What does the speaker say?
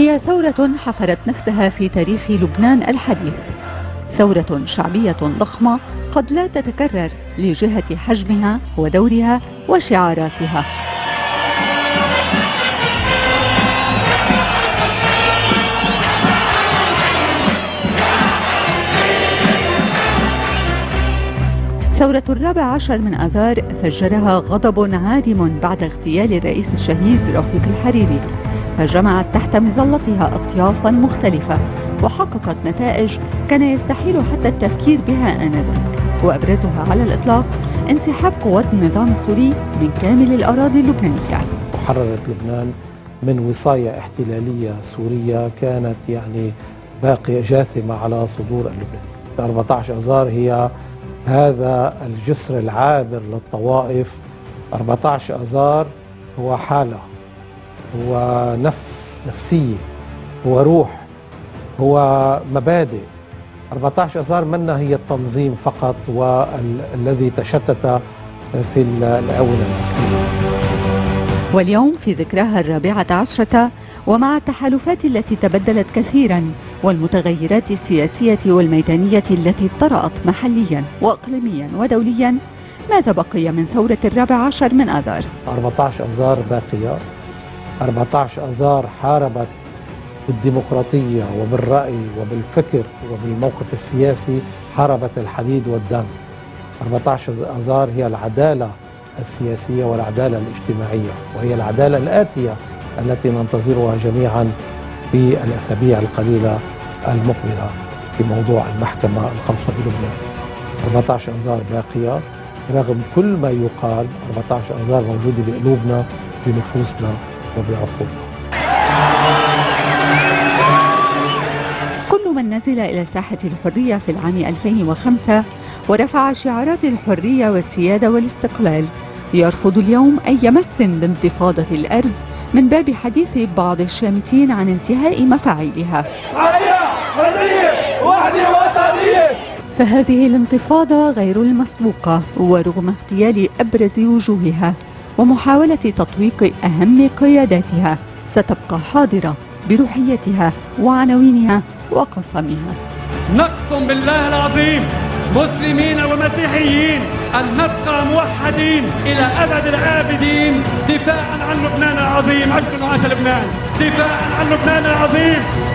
هي ثورة حفرت نفسها في تاريخ لبنان الحديث، ثورة شعبية ضخمة قد لا تتكرر لجهة حجمها ودورها وشعاراتها. ثورة 14 من آذار فجرها غضب عارم بعد اغتيال الرئيس الشهيد رفيق الحريري، فجمعت تحت مظلتها أطيافا مختلفة وحققت نتائج كان يستحيل حتى التفكير بها آنذاك، وأبرزها على الإطلاق انسحاب قوات النظام السوري من كامل الأراضي اللبنانية. حررت لبنان من وصاية احتلالية سورية كانت يعني باقية جاثمة على صدور اللبناني. 14 آذار هي هذا الجسر العابر للطوائف. 14 آذار هو حالة، هو نفسية، هو روح، هو مبادئ. 14 آذار منا هي التنظيم فقط والذي تشتت في الآونة. واليوم في ذكراها 14 ومع التحالفات التي تبدلت كثيرا والمتغيرات السياسية والميدانية التي طرأت محليا وإقليميا ودوليا، ماذا بقي من ثورة 14 من آذار؟ 14 آذار باقية. 14 آذار حاربت بالديمقراطية وبالرأي وبالفكر وبالموقف السياسي، حاربت الحديد والدم. 14 آذار هي العدالة السياسية والعدالة الاجتماعية، وهي العدالة الآتية التي ننتظرها جميعا في الأسابيع القليلة المقبلة في موضوع المحكمة الخاصة بلبنان. 14 آذار باقية رغم كل ما يقال. 14 آذار موجودة بقلوبنا، بنفوسنا وبعقولنا. كل من نزل إلى ساحة الحرية في العام 2005 ورفع شعارات الحرية والسيادة والاستقلال يرفض اليوم أي مس بانتفاضة الأرز من باب حديث بعض الشامتين عن انتهاء مفاعيلها. فهذه الانتفاضة غير المسبوقة، ورغم اغتيال أبرز وجوهها ومحاولة تطويق أهم قياداتها ستبقى حاضرة بروحيتها وعناوينها وقصمها. نقسم بالله العظيم مسلمين ومسيحيين أن نبقى موحدين إلى أبد الآبدين دفاعاً عن لبنان العظيم. عشنا وعاش لبنان. دفاعاً عن لبنان العظيم.